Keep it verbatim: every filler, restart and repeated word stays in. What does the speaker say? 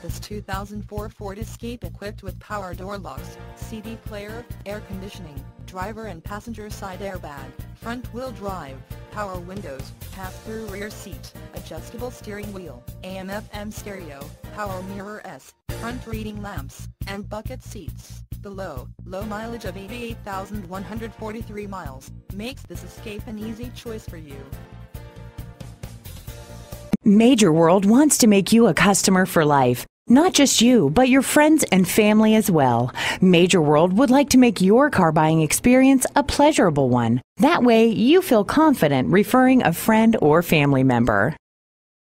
that this two thousand four Ford Escape equipped with power door locks, C D player, air conditioning, driver and passenger side airbag, front-wheel drive, power windows, pass-through rear seat, adjustable steering wheel, A M F M stereo, power mirrors, front reading lamps, and bucket seats. The low, low mileage of eighty-eight thousand one hundred forty-three miles makes this Escape an easy choice for you. Major World wants to make you a customer for life. Not just you, but your friends and family as well. Major World would like to make your car buying experience a pleasurable one. That way, you feel confident referring a friend or family member.